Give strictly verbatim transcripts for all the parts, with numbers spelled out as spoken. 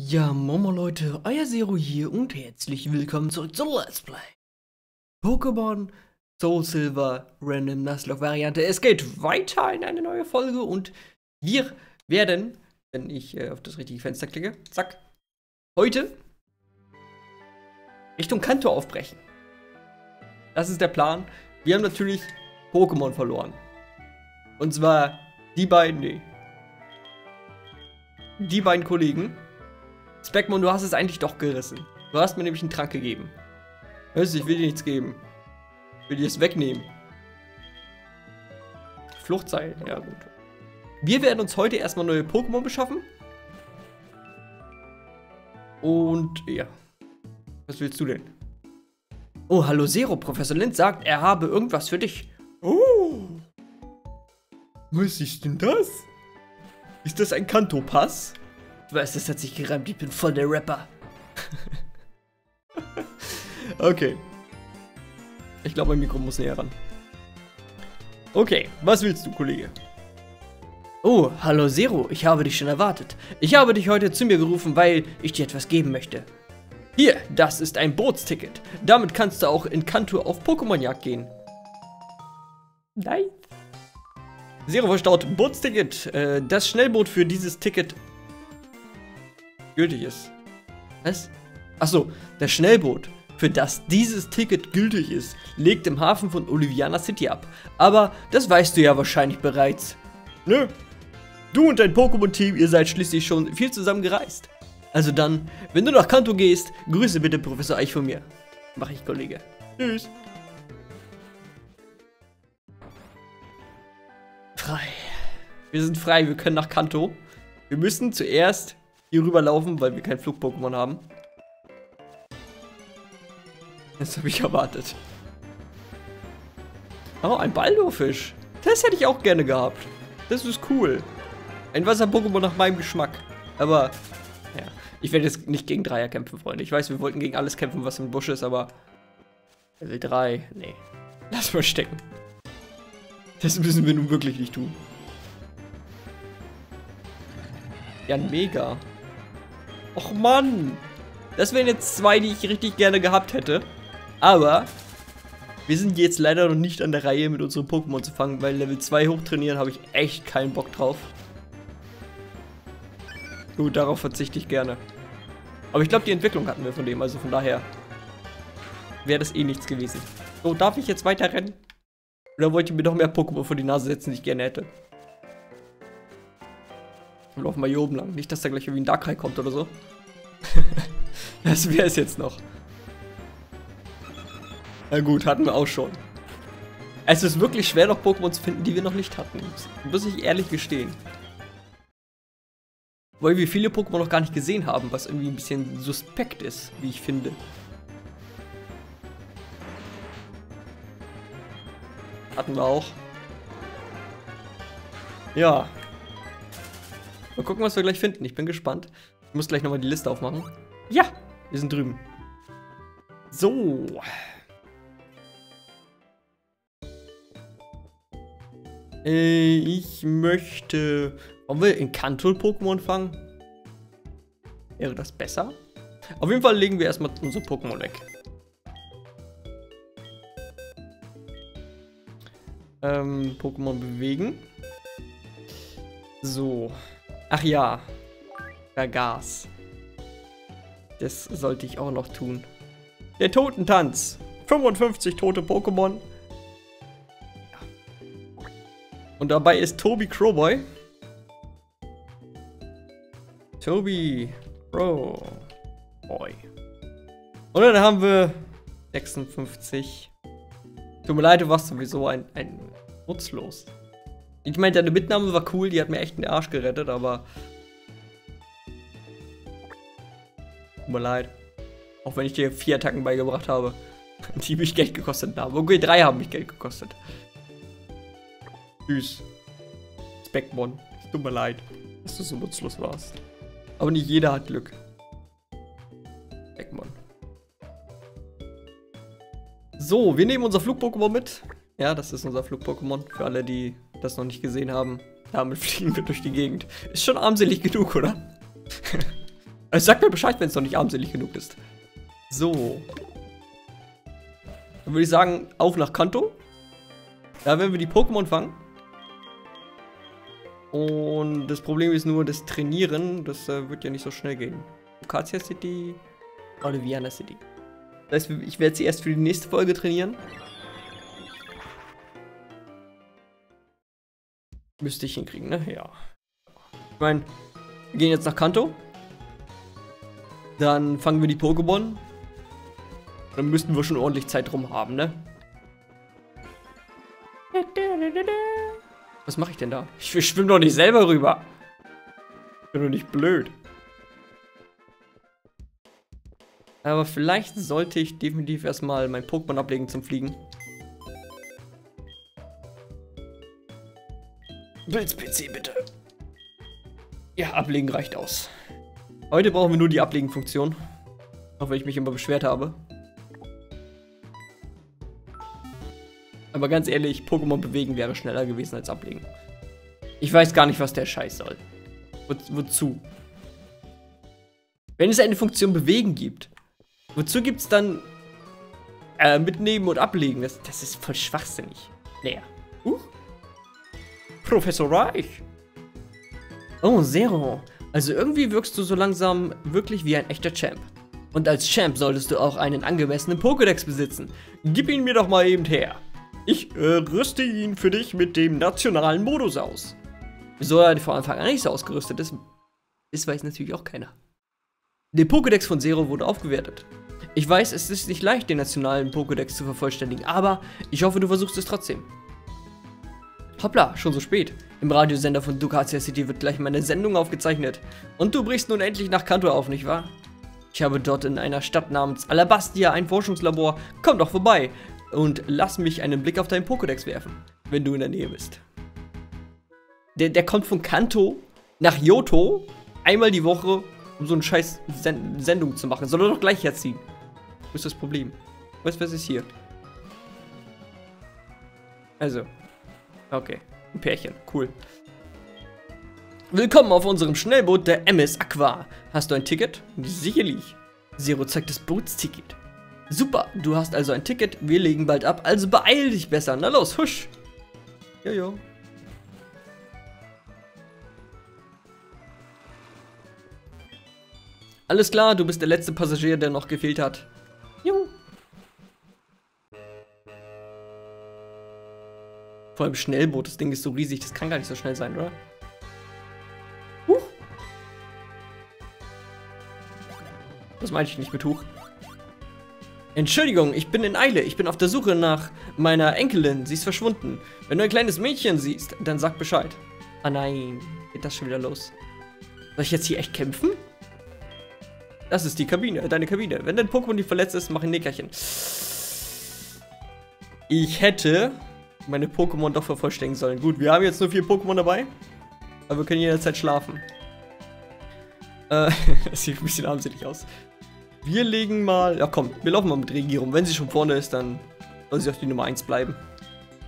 Ja, Momo Leute, euer Zero hier und herzlich willkommen zurück zu Let's Play. Pokémon Soul Silver Random Nuzlocke Variante. Es geht weiter in eine neue Folge und wir werden, wenn ich äh, auf das richtige Fenster klicke, zack, heute Richtung Kanto aufbrechen. Das ist der Plan. Wir haben natürlich Pokémon verloren. Und zwar die beiden, nee, die beiden Kollegen. Speckmon, du hast es eigentlich doch gerissen. Du hast mir nämlich einen Trank gegeben. Hörst du, ich will dir nichts geben. Ich will dir es wegnehmen. Fluchtseil, ja gut. Wir werden uns heute erstmal neue Pokémon beschaffen. Und ja. Was willst du denn? Oh, hallo Zero. Professor Lintz sagt, er habe irgendwas für dich. Oh. Was ist denn das? Ist das ein Kanto-Pass? Ich weiß, das hat sich gereimt, ich bin voll der Rapper. Okay. Ich glaube, mein Mikro muss näher ran. Okay, was willst du, Kollege? Oh, hallo Zero, ich habe dich schon erwartet. Ich habe dich heute zu mir gerufen, weil ich dir etwas geben möchte. Hier, das ist ein Bootsticket. Damit kannst du auch in Kanto auf Pokémon-Jagd gehen. Nein. Zero verstaut Bootsticket. Das Schnellboot für dieses Ticket gültig ist. Was? Achso, das Schnellboot, für das dieses Ticket gültig ist, legt im Hafen von Oliviana City ab. Aber das weißt du ja wahrscheinlich bereits. Nö. Du und dein Pokémon-Team, ihr seid schließlich schon viel zusammen gereist. Also dann, wenn du nach Kanto gehst, grüße bitte Professor Eich von mir. Mach ich, Kollege. Tschüss. Frei. Wir sind frei, wir können nach Kanto. Wir müssen zuerst hier rüberlaufen, weil wir kein Flug-Pokémon haben. Das habe ich erwartet. Oh, ein Baldofisch. Das hätte ich auch gerne gehabt. Das ist cool. Ein Wasser-Pokémon nach meinem Geschmack. Aber, ja. Ich werde jetzt nicht gegen Dreier kämpfen, Freunde. Ich weiß, wir wollten gegen alles kämpfen, was im Busch ist, aber Level drei, nee. Lass mal stecken. Das müssen wir nun wirklich nicht tun. Ja, mega. Och Mann, das wären jetzt zwei, die ich richtig gerne gehabt hätte. Aber wir sind jetzt leider noch nicht an der Reihe, mit unseren Pokémon zu fangen, weil Level zwei hochtrainieren habe ich echt keinen Bock drauf. Gut, darauf verzichte ich gerne. Aber ich glaube, die Entwicklung hatten wir von dem, also von daher wäre das eh nichts gewesen. So, darf ich jetzt weiter rennen? Oder wollt ihr mir noch mehr Pokémon vor die Nase setzen, die ich gerne hätte? Wir laufen mal hier oben lang. Nicht, dass da gleich irgendwie ein Darkrai kommt oder so. Das wäre es jetzt noch. Na gut, hatten wir auch schon. Es ist wirklich schwer, noch Pokémon zu finden, die wir noch nicht hatten. Muss ich ehrlich gestehen. Weil wir viele Pokémon noch gar nicht gesehen haben, was irgendwie ein bisschen suspekt ist, wie ich finde. Hatten wir auch. Ja. Mal gucken, was wir gleich finden. Ich bin gespannt. Ich muss gleich nochmal die Liste aufmachen. Ja, wir sind drüben. So. Äh, ich möchte... Wollen wir in Kanto Pokémon fangen? Wäre das besser? Auf jeden Fall legen wir erstmal unsere Pokémon weg. Ähm, Pokémon bewegen. So. Ach ja, vergaß. Das sollte ich auch noch tun. Der Totentanz. fünfundfünfzig tote Pokémon. Und dabei ist Toby Crowboy. Toby Crowboy. Und dann haben wir sechsundfünfzig. Tut mir leid, du warst sowieso ein, ein nutzlos. Ich meine, deine Mitnahme war cool, die hat mir echt den Arsch gerettet, aber... Tut mir leid. Auch wenn ich dir vier Attacken beigebracht habe, die mich Geld gekostet haben. Okay, drei haben mich Geld gekostet. Tschüss. Speckmon. Tut mir leid, dass du so nutzlos warst. Aber nicht jeder hat Glück. Speckmon. So, wir nehmen unser Flug-Pokémon mit. Ja, das ist unser Flug-Pokémon. Für alle, die das noch nicht gesehen haben. Damit fliegen wir durch die Gegend. Ist schon armselig genug, oder? Also sag mir Bescheid, wenn es noch nicht armselig genug ist. So. Dann würde ich sagen, auf nach Kanto. Da werden wir die Pokémon fangen. Und das Problem ist nur das Trainieren. Das äh, wird ja nicht so schnell gehen. Kartzia City, Oliviana City. Das heißt, ich werde sie erst für die nächste Folge trainieren. Müsste ich hinkriegen, ne? Ja. Ich meine, wir gehen jetzt nach Kanto. Dann fangen wir die Pokémon. Dann müssten wir schon ordentlich Zeit drum haben, ne? Was mache ich denn da? Ich schwimme doch nicht selber rüber. Ich bin doch nicht blöd. Aber vielleicht sollte ich definitiv erstmal mein Pokémon ablegen zum Fliegen. Blitz-P C bitte. Ja, ablegen reicht aus. Heute brauchen wir nur die Ablegen-Funktion. Auch wenn ich mich immer beschwert habe. Aber ganz ehrlich, Pokémon bewegen wäre schneller gewesen als ablegen. Ich weiß gar nicht, was der Scheiß soll. Wo, wozu? Wenn es eine Funktion bewegen gibt, wozu gibt es dann äh, mitnehmen und ablegen? Das, das ist voll schwachsinnig. Naja. Uh. Professor Reich. Oh, Zero. Also irgendwie wirkst du so langsam wirklich wie ein echter Champ. Und als Champ solltest du auch einen angemessenen Pokédex besitzen. Gib ihn mir doch mal eben her. Ich äh, rüste ihn für dich mit dem nationalen Modus aus. Wieso er vor Anfang an nicht so ausgerüstet ist, das weiß natürlich auch keiner. Der Pokédex von Zero wurde aufgewertet. Ich weiß, es ist nicht leicht, den nationalen Pokédex zu vervollständigen, aber ich hoffe, du versuchst es trotzdem. Hoppla, schon so spät. Im Radiosender von Duka City wird gleich meine Sendung aufgezeichnet. Und du brichst nun endlich nach Kanto auf, nicht wahr? Ich habe dort in einer Stadt namens Alabastia ein Forschungslabor. Komm doch vorbei und lass mich einen Blick auf deinen Pokédex werfen, wenn du in der Nähe bist. Der, der kommt von Kanto nach Johto einmal die Woche, um so eine scheiß Send Sendung zu machen. Soll er doch gleich herziehen. Wo ist das Problem? Was, was ist hier? Also. Okay. Ein Pärchen. Cool. Willkommen auf unserem Schnellboot der M S Aqua. Hast du ein Ticket? Sicherlich. Zero zeigt das Bootsticket. Super, du hast also ein Ticket. Wir legen bald ab, also beeil dich besser. Na los, husch. Jojo. Alles klar, du bist der letzte Passagier, der noch gefehlt hat. Juhu. Vor allem Schnellboot, das Ding ist so riesig, das kann gar nicht so schnell sein, oder? Huch. Das meinte ich nicht mit Huch. Entschuldigung, ich bin in Eile. Ich bin auf der Suche nach meiner Enkelin. Sie ist verschwunden. Wenn du ein kleines Mädchen siehst, dann sag Bescheid. Ah nein, geht das schon wieder los. Soll ich jetzt hier echt kämpfen? Das ist die Kabine, deine Kabine. Wenn dein Pokémon nicht verletzt ist, mach ein Nickerchen. Ich hätte meine Pokémon doch vervollständigen sollen. Gut, wir haben jetzt nur vier Pokémon dabei. Aber wir können jederzeit schlafen. Äh, das sieht ein bisschen armselig aus. Wir legen mal... Ja komm, wir laufen mal mit Regi rum. Wenn sie schon vorne ist, dann soll sie auf die Nummer eins bleiben.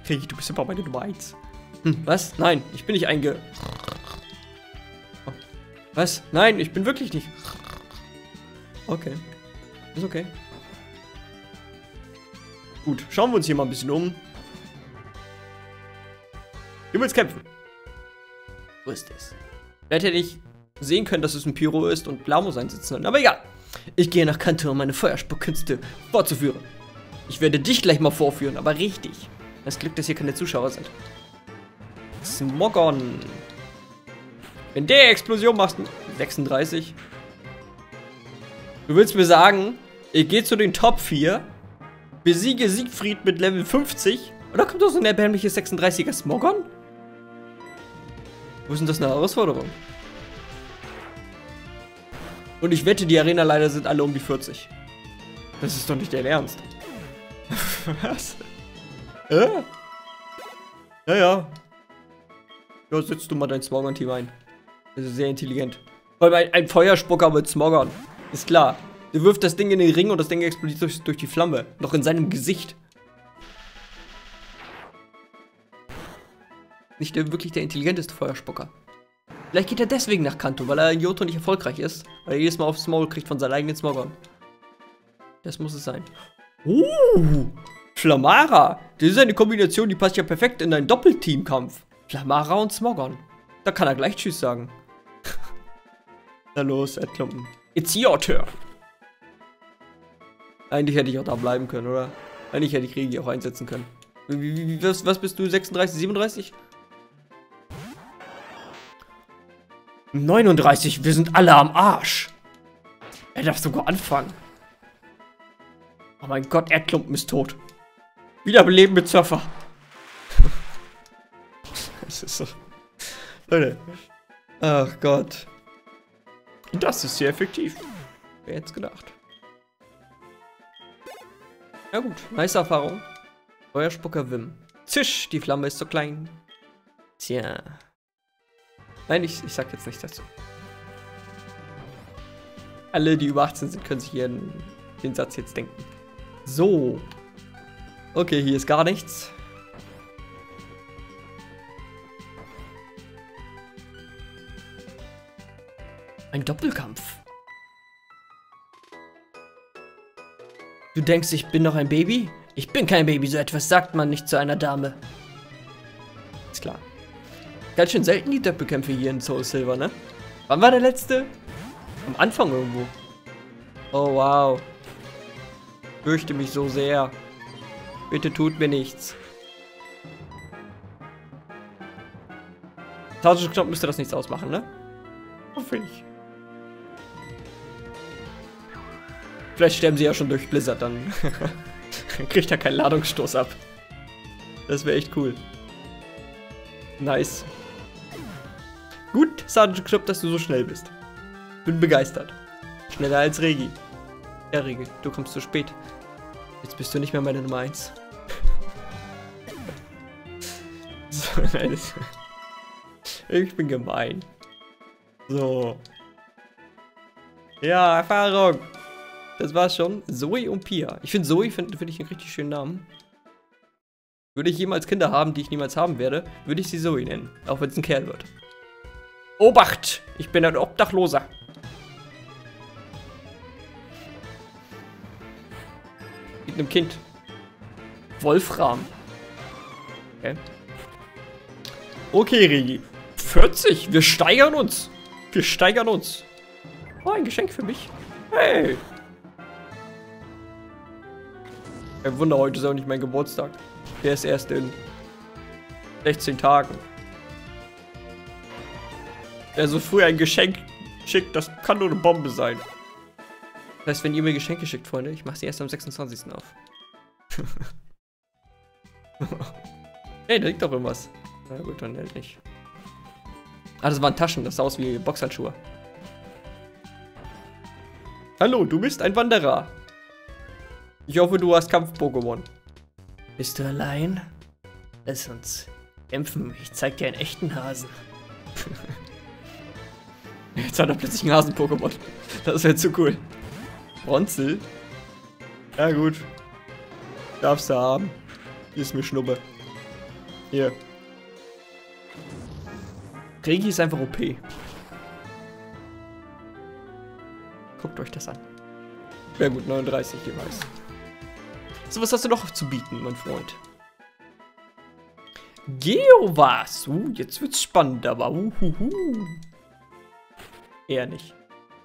Regi, du bist aber bei der Nummer eins. Hm, was? Nein, ich bin nicht einge... Oh. Was? Nein, ich bin wirklich nicht... Okay. Ist okay. Gut, schauen wir uns hier mal ein bisschen um. Du willst kämpfen. Wo ist das? Vielleicht hätte ich sehen können, dass es ein Pyro ist und Lamo sein Sitzen. Aber egal. Ich gehe nach Kanto, um meine Feuerspuckkünste vorzuführen. Ich werde dich gleich mal vorführen, aber richtig. Das Glück, dass hier keine Zuschauer sind. Smogon. Wenn der Explosion machst... sechsunddreißig... Du willst mir sagen, ich gehe zu den Top vier, besiege Siegfried mit Level fünfzig und da kommt doch so ein erbärmliches sechsunddreißiger Smogon? Wo ist denn das eine Herausforderung? Und ich wette, die Arena-Leiter sind alle um die vierzig. Das ist doch nicht dein Ernst. Was? Äh? Naja. Ja, setzt du mal dein Smogon-Team ein. Das ist sehr intelligent. Vor allem ein, ein Feuerspucker mit Smogon. Ist klar. Der wirft das Ding in den Ring und das Ding explodiert durch, durch die Flamme. Noch in seinem Gesicht. Nicht der, wirklich der intelligenteste Feuerspucker. Vielleicht geht er deswegen nach Kanto, weil er in Johto nicht erfolgreich ist. Weil er jedes Mal aufs Maul kriegt von seinem eigenen Smogon. Das muss es sein. Uh, Flamara. Das ist eine Kombination, die passt ja perfekt in einen Doppelteamkampf. Flamara und Smogon. Da kann er gleich Tschüss sagen. Na los, Erdklumpen. It's your turn. Eigentlich hätte ich auch da bleiben können, oder? Eigentlich hätte ich Regi auch einsetzen können. Wie, wie, was, was bist du? sechsunddreißig, siebenunddreißig? neununddreißig, wir sind alle am Arsch. Er darf sogar anfangen. Oh mein Gott, Erdklumpen ist tot. Wiederbeleben mit Surfer. Das ist so. Leute. Ach Gott. Das ist sehr effektiv. Wer hätte es gedacht? Na gut, nice Erfahrung. Euer Spucker Wim. Zisch, die Flamme ist so klein. Tja. Nein, ich, ich sag jetzt nichts dazu. Alle, die über achtzehn sind, können sich hier den Satz jetzt denken. So. Okay, hier ist gar nichts. Ein Doppelkampf. Du denkst, ich bin noch ein Baby? Ich bin kein Baby, so etwas sagt man nicht zu einer Dame. Ist klar. Ganz schön selten die Doppelkämpfe hier in Soul Silver, ne? Wann war der letzte? Am Anfang irgendwo. Oh, wow. Ich fürchte mich so sehr. Bitte tut mir nichts. Tausend Knopf müsste das nichts ausmachen, ne? Hoffe ich. Vielleicht sterben sie ja schon durch Blizzard, dann kriegt er keinen Ladungsstoß ab. Das wäre echt cool. Nice. Gut, Sergeant Club, dass du so schnell bist. Bin begeistert. Schneller als Regi. Ja, Regi, du kommst zu spät. Jetzt bist du nicht mehr meine Nummer eins. So, nein, ich bin gemein. So. Ja, Erfahrung. Das war's schon. Zoe und Pia. Ich finde Zoe, finde find ich einen richtig schönen Namen. Würde ich jemals Kinder haben, die ich niemals haben werde, würde ich sie Zoe nennen. Auch wenn es ein Kerl wird. Obacht! Ich bin ein Obdachloser. Mit einem Kind. Wolfram. Okay. Okay, Regi. vierzig. Wir steigern uns. Wir steigern uns. Oh, ein Geschenk für mich. Hey. Kein Wunder, heute ist auch nicht mein Geburtstag. Der ist erst in sechzehn Tagen. Wer so früh ein Geschenk schickt, das kann nur eine Bombe sein. Das heißt, wenn ihr mir Geschenke schickt, Freunde, ich mache sie erst am sechsundzwanzigsten auf. Hey, da liegt doch irgendwas. Na gut, dann hält nicht. Ah, das waren Taschen, das sah aus wie Boxhandschuhe. Hallo, du bist ein Wanderer. Ich hoffe, du hast Kampf-Pokémon. Bist du allein? Lass uns kämpfen. Ich zeig dir einen echten Hasen. Jetzt hat er plötzlich einen Hasen-Pokémon. Das wäre zu cool. Bronzel? Ja gut. Darfst du haben. Ist mir Schnuppe. Hier. Regi ist einfach O P. Guckt euch das an. Ja gut, neununddreißig jeweils. So, was hast du noch zu bieten, mein Freund? Geowas. Uh, jetzt wird's spannend, aber uhuhu. Eher nicht.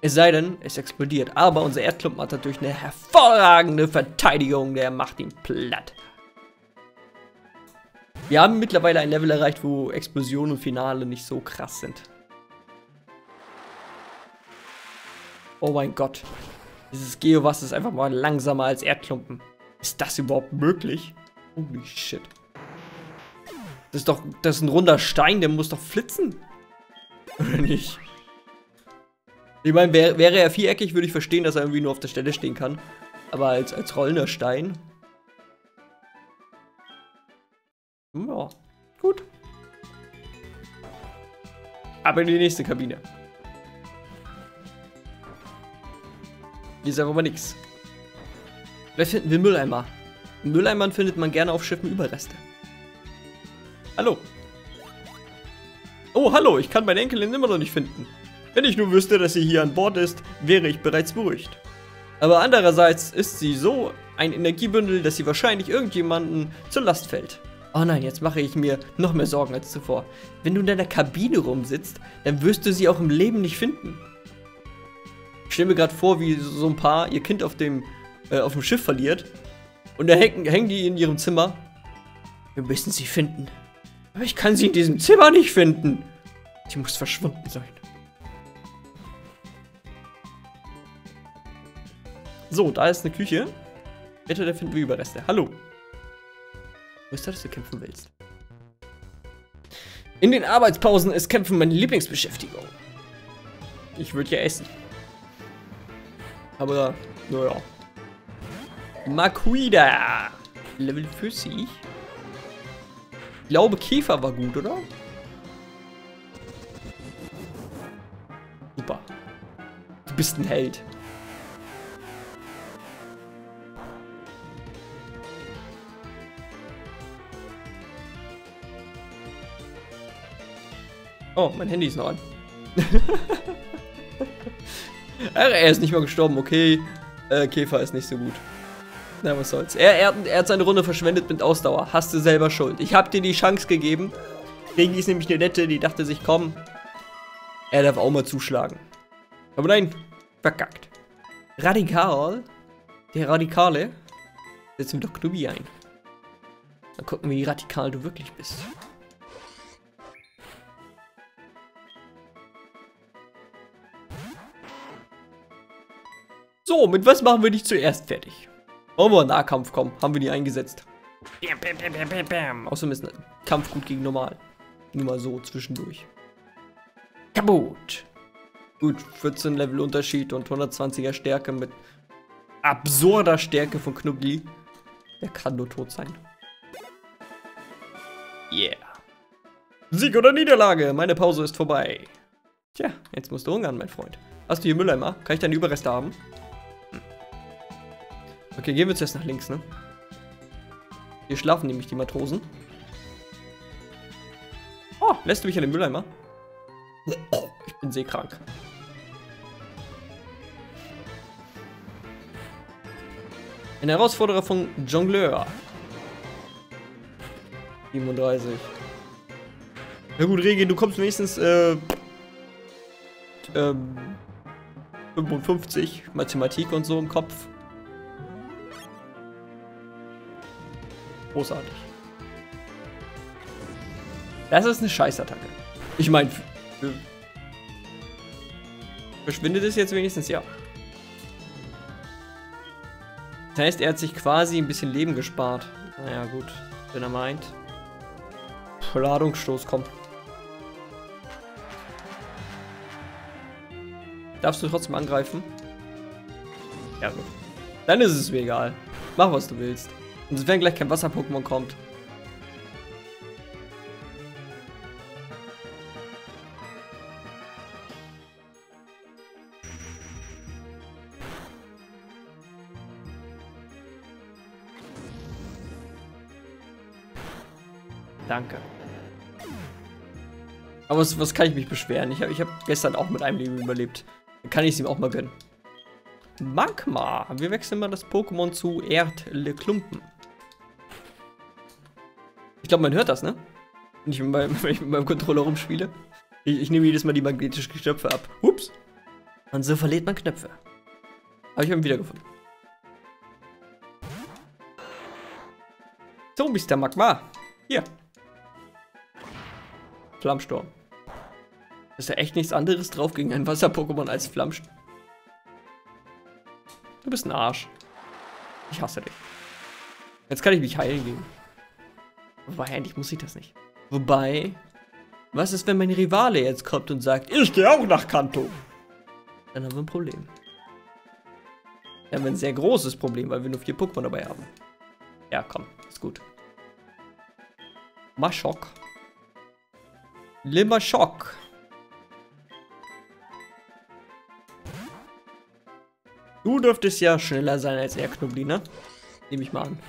Es sei denn, es explodiert. Aber unser Erdklumpen hat natürlich eine hervorragende Verteidigung. Der macht ihn platt. Wir haben mittlerweile ein Level erreicht, wo Explosionen und Finale nicht so krass sind. Oh mein Gott. Dieses Geowas ist einfach mal langsamer als Erdklumpen. Ist das überhaupt möglich? Holy shit. Das ist doch, das ist ein runder Stein, der muss doch flitzen. Oder nicht? Ich meine, wär, wäre er viereckig, würde ich verstehen, dass er irgendwie nur auf der Stelle stehen kann. Aber als, als rollender Stein. Ja, gut. Aber in die nächste Kabine. Hier ist einfach mal nichts. Vielleicht finden wir Mülleimer. In Mülleimern findet man gerne auf Schiffen Überreste. Hallo. Oh, Oh, hallo, ich kann meine Enkelin immer noch nicht finden. Wenn ich nur wüsste, dass sie hier an Bord ist, wäre ich bereits beruhigt. Aber andererseits ist sie so ein Energiebündel, dass sie wahrscheinlich irgendjemanden zur Last fällt. Oh nein, jetzt mache ich mir noch mehr Sorgen als zuvor. Wenn du in deiner Kabine rumsitzt, dann wirst du sie auch im Leben nicht finden. Ich stelle mir gerade vor, wie so ein Paar ihr Kind auf dem, äh, auf dem Schiff verliert. Und da hängen, hängen die in ihrem Zimmer. Wir müssen sie finden. Aber ich kann sie in diesem Zimmer nicht finden. Sie muss verschwunden sein. So, da ist eine Küche. Bitte, da finden wir Überreste. Hallo. Wo ist das, dass du kämpfen willst? In den Arbeitspausen ist Kämpfen meine Lieblingsbeschäftigung. Ich würde ja essen. Aber, naja. Makuida. Level vierzig. Ich glaube, Käfer war gut, oder? Super. Du bist ein Held. Oh, mein Handy ist noch an. Er ist nicht mal gestorben, okay. Äh, Käfer ist nicht so gut. Na, was soll's. Er, er, er hat seine Runde verschwendet mit Ausdauer. Hast du selber schuld. Ich hab dir die Chance gegeben. Regi ist nämlich eine Nette, die dachte sich, komm. Er darf auch mal zuschlagen. Aber nein, verkackt. Radikal. Der Radikale. Setzen wir doch Knubi ein. Dann gucken wir, wie radikal du wirklich bist. So, mit was machen wir dich zuerst fertig? Wollen wir in Nahkampf kommen? Haben wir die eingesetzt? Bam, bam, bam, bam, bam. Außerdem ist ein Kampf gut gegen normal. Nur mal so zwischendurch. Kaputt. Gut, vierzehn Level Unterschied und hundertzwanziger Stärke mit absurder Stärke von Knubbli. Der kann nur tot sein. Yeah. Sieg oder Niederlage? Meine Pause ist vorbei. Tja, jetzt musst du hungern, mein Freund. Hast du hier Mülleimer? Kann ich deine Überreste haben? Okay, gehen wir zuerst nach links, ne? Hier schlafen nämlich die Matrosen. Oh, lässt du mich an den Mülleimer? Ich bin seekrank. Ein Herausforderer von Jongleur. siebenunddreißig. Na gut, Regi, du kommst wenigstens, äh... ähm... fünfundfünfzig. Mathematik und so im Kopf. Großartig. Das ist eine Scheißattacke. Ich meine, verschwindet es jetzt wenigstens? Ja. Das heißt, er hat sich quasi ein bisschen Leben gespart. Naja, gut. Wenn er meint. Ladungsstoß, komm. Darfst du trotzdem angreifen? Ja, gut. Dann ist es mir egal. Mach, was du willst. Insofern gleich kein Wasser-Pokémon kommt. Danke. Aber was, was kann ich mich beschweren? Ich habe ich hab gestern auch mit einem Leben überlebt. Dann kann ich es ihm auch mal gönnen. Magma. Wir wechseln mal das Pokémon zu Erdklumpen. Ich glaube, man hört das, ne? Wenn ich mit meinem, wenn ich mit meinem Controller rumspiele. Ich, ich nehme jedes Mal die magnetischen Knöpfe ab. Ups. Und so verliert man Knöpfe. Habe ich ihn wiedergefunden. So, Mister Magma. Hier. Flammsturm. Ist ja echt nichts anderes drauf gegen ein Wasser-Pokémon als Flammsturm. Du bist ein Arsch. Ich hasse dich. Jetzt kann ich mich heilen gehen. Wobei, eigentlich muss ich das nicht. Wobei, was ist, wenn mein Rivale jetzt kommt und sagt, ich gehe auch nach Kanto? Dann haben wir ein Problem. Dann haben wir ein sehr großes Problem, weil wir nur vier Pokémon dabei haben. Ja, komm, ist gut. Maschok. Limaschock. Du dürftest ja schneller sein als er, Knubbli, ne? Nehme ich mal an.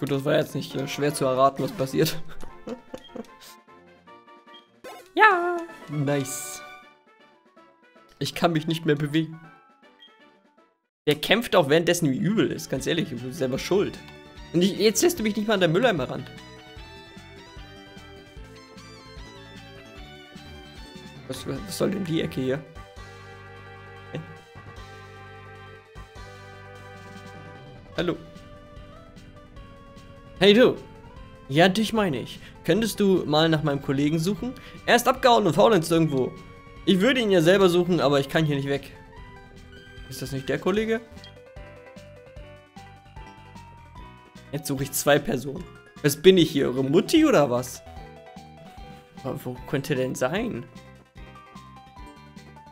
Gut, das war jetzt nicht äh, schwer zu erraten, was passiert. Ja! Nice. Ich kann mich nicht mehr bewegen. Der kämpft auch währenddessen, wie übel ist, ganz ehrlich, ich bin selber schuld. Und ich, jetzt lässt du mich nicht mal an der Mülleimer ran. Was, was soll denn die Ecke hier? Hä? Hallo. Hey du! Ja, dich meine ich. Könntest du mal nach meinem Kollegen suchen? Er ist abgehauen und faulenzt irgendwo. Ich würde ihn ja selber suchen, aber ich kann hier nicht weg. Ist das nicht der Kollege? Jetzt suche ich zwei Personen. Was bin ich hier? Eure Mutti oder was? Aber wo könnte denn sein?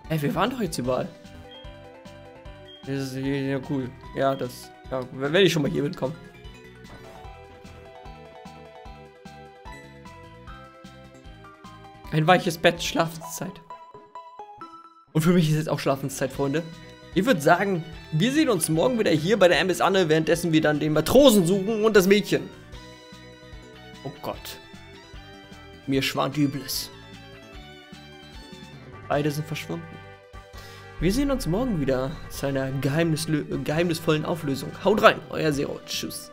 Ey, wir waren doch jetzt überall. Das ist ja cool. Ja, das. Ja, wenn ich schon mal hier mitkomme. Ein weiches Bett, Schlafenszeit. Und für mich ist jetzt auch Schlafenszeit, Freunde. Ich würde sagen, wir sehen uns morgen wieder hier bei der M S Anne, währenddessen wir dann den Matrosen suchen und das Mädchen. Oh Gott. Mir schwant Übles. Beide sind verschwunden. Wir sehen uns morgen wieder zu einer geheimnislö- geheimnisvollen Auflösung. Haut rein, euer Zero. Tschüss.